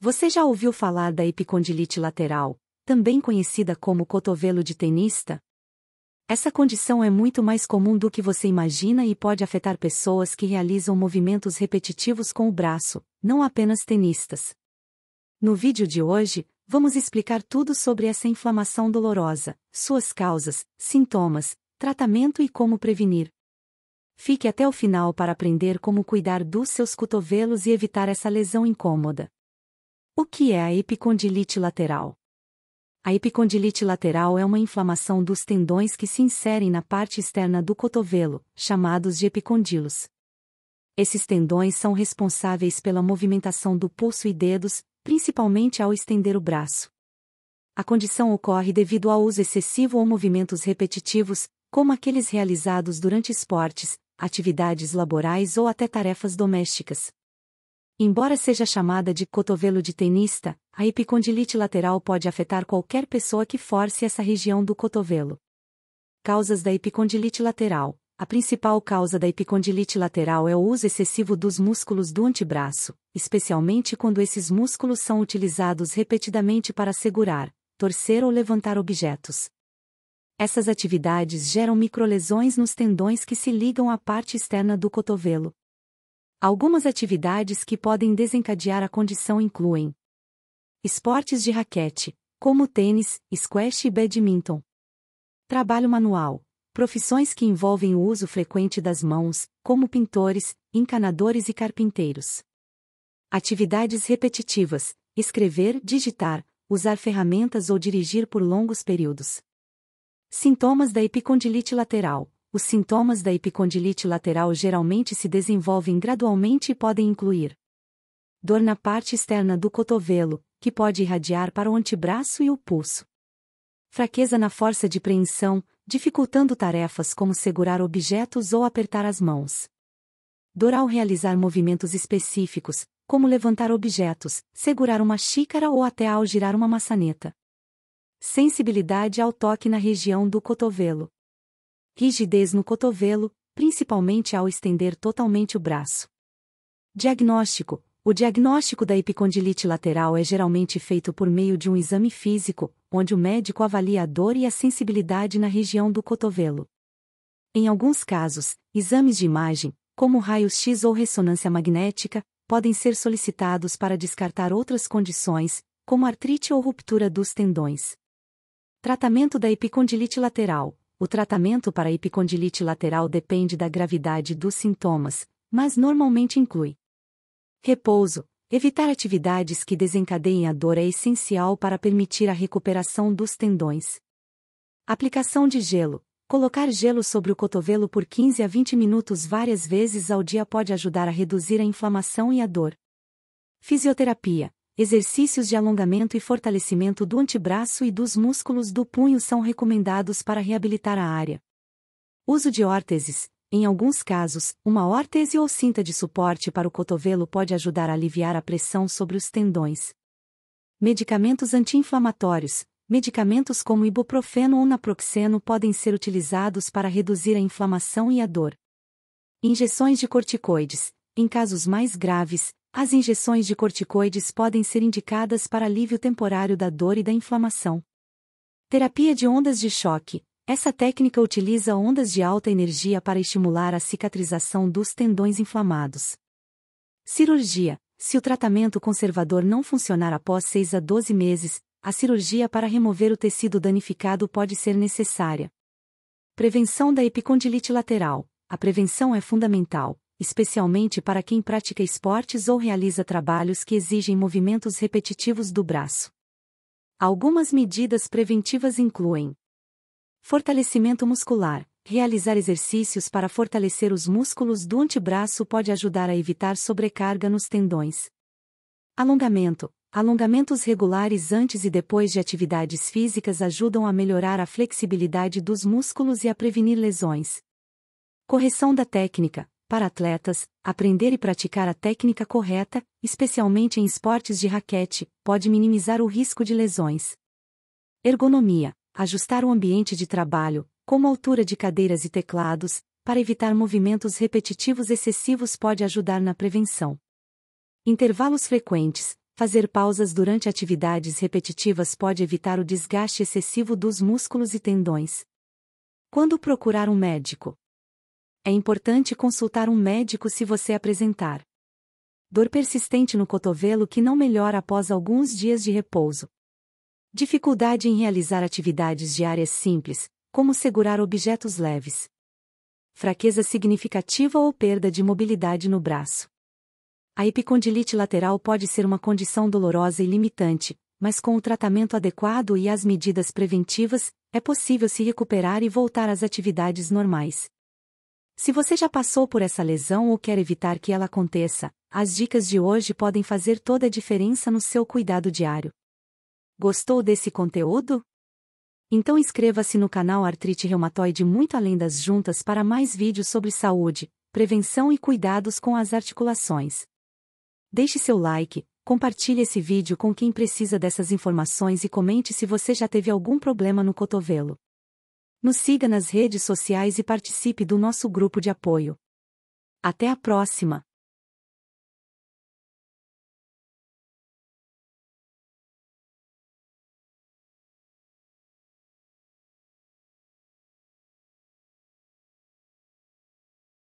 Você já ouviu falar da epicondilite lateral, também conhecida como cotovelo de tenista? Essa condição é muito mais comum do que você imagina e pode afetar pessoas que realizam movimentos repetitivos com o braço, não apenas tenistas. No vídeo de hoje, vamos explicar tudo sobre essa inflamação dolorosa, suas causas, sintomas, tratamento e como prevenir. Fique até o final para aprender como cuidar dos seus cotovelos e evitar essa lesão incômoda. O que é a epicondilite lateral? A epicondilite lateral é uma inflamação dos tendões que se inserem na parte externa do cotovelo, chamados de epicondilos. Esses tendões são responsáveis pela movimentação do pulso e dedos, principalmente ao estender o braço. A condição ocorre devido ao uso excessivo ou movimentos repetitivos, como aqueles realizados durante esportes, atividades laborais ou até tarefas domésticas. Embora seja chamada de cotovelo de tenista, a epicondilite lateral pode afetar qualquer pessoa que force essa região do cotovelo. Causas da epicondilite lateral. A principal causa da epicondilite lateral é o uso excessivo dos músculos do antebraço, especialmente quando esses músculos são utilizados repetidamente para segurar, torcer ou levantar objetos. Essas atividades geram microlesões nos tendões que se ligam à parte externa do cotovelo. Algumas atividades que podem desencadear a condição incluem esportes de raquete, como tênis, squash e badminton. Trabalho manual, profissões que envolvem o uso frequente das mãos, como pintores, encanadores e carpinteiros. Atividades repetitivas, escrever, digitar, usar ferramentas ou dirigir por longos períodos. Sintomas da epicondilite lateral. Os sintomas da epicondilite lateral geralmente se desenvolvem gradualmente e podem incluir dor na parte externa do cotovelo, que pode irradiar para o antebraço e o pulso. Fraqueza na força de preensão, dificultando tarefas como segurar objetos ou apertar as mãos. Dor ao realizar movimentos específicos, como levantar objetos, segurar uma xícara ou até ao girar uma maçaneta. Sensibilidade ao toque na região do cotovelo. Rigidez no cotovelo, principalmente ao estender totalmente o braço. Diagnóstico. O diagnóstico da epicondilite lateral é geralmente feito por meio de um exame físico, onde o médico avalia a dor e a sensibilidade na região do cotovelo. Em alguns casos, exames de imagem, como raio-x ou ressonância magnética, podem ser solicitados para descartar outras condições, como artrite ou ruptura dos tendões. Tratamento da epicondilite lateral. O tratamento para a epicondilite lateral depende da gravidade dos sintomas, mas normalmente inclui repouso. Evitar atividades que desencadeiem a dor é essencial para permitir a recuperação dos tendões. Aplicação de gelo. Colocar gelo sobre o cotovelo por 15 a 20 minutos várias vezes ao dia pode ajudar a reduzir a inflamação e a dor. Fisioterapia. Exercícios de alongamento e fortalecimento do antebraço e dos músculos do punho são recomendados para reabilitar a área. Uso de órteses. Em alguns casos, uma órtese ou cinta de suporte para o cotovelo pode ajudar a aliviar a pressão sobre os tendões. Medicamentos anti-inflamatórios. Medicamentos como ibuprofeno ou naproxeno podem ser utilizados para reduzir a inflamação e a dor. Injeções de corticoides. Em casos mais graves, as injeções de corticoides podem ser indicadas para alívio temporário da dor e da inflamação. Terapia de ondas de choque. Essa técnica utiliza ondas de alta energia para estimular a cicatrização dos tendões inflamados. Cirurgia. Se o tratamento conservador não funcionar após 6 a 12 meses, a cirurgia para remover o tecido danificado pode ser necessária. Prevenção da epicondilite lateral. A prevenção é fundamental, especialmente para quem pratica esportes ou realiza trabalhos que exigem movimentos repetitivos do braço. Algumas medidas preventivas incluem fortalecimento muscular. Realizar exercícios para fortalecer os músculos do antebraço pode ajudar a evitar sobrecarga nos tendões. Alongamento. Alongamentos regulares antes e depois de atividades físicas ajudam a melhorar a flexibilidade dos músculos e a prevenir lesões. Correção da técnica. Para atletas, aprender e praticar a técnica correta, especialmente em esportes de raquete, pode minimizar o risco de lesões. Ergonomia. Ajustar o ambiente de trabalho, como a altura de cadeiras e teclados, para evitar movimentos repetitivos excessivos pode ajudar na prevenção. Intervalos frequentes. Fazer pausas durante atividades repetitivas pode evitar o desgaste excessivo dos músculos e tendões. Quando procurar um médico? É importante consultar um médico se você apresentar dor persistente no cotovelo que não melhora após alguns dias de repouso, dificuldade em realizar atividades diárias simples, como segurar objetos leves, fraqueza significativa ou perda de mobilidade no braço. A epicondilite lateral pode ser uma condição dolorosa e limitante, mas com o tratamento adequado e as medidas preventivas, é possível se recuperar e voltar às atividades normais. Se você já passou por essa lesão ou quer evitar que ela aconteça, as dicas de hoje podem fazer toda a diferença no seu cuidado diário. Gostou desse conteúdo? Então inscreva-se no canal Artrite Reumatoide Muito Além das Juntas para mais vídeos sobre saúde, prevenção e cuidados com as articulações. Deixe seu like, compartilhe esse vídeo com quem precisa dessas informações e comente se você já teve algum problema no cotovelo. Nos siga nas redes sociais e participe do nosso grupo de apoio. Até a próxima!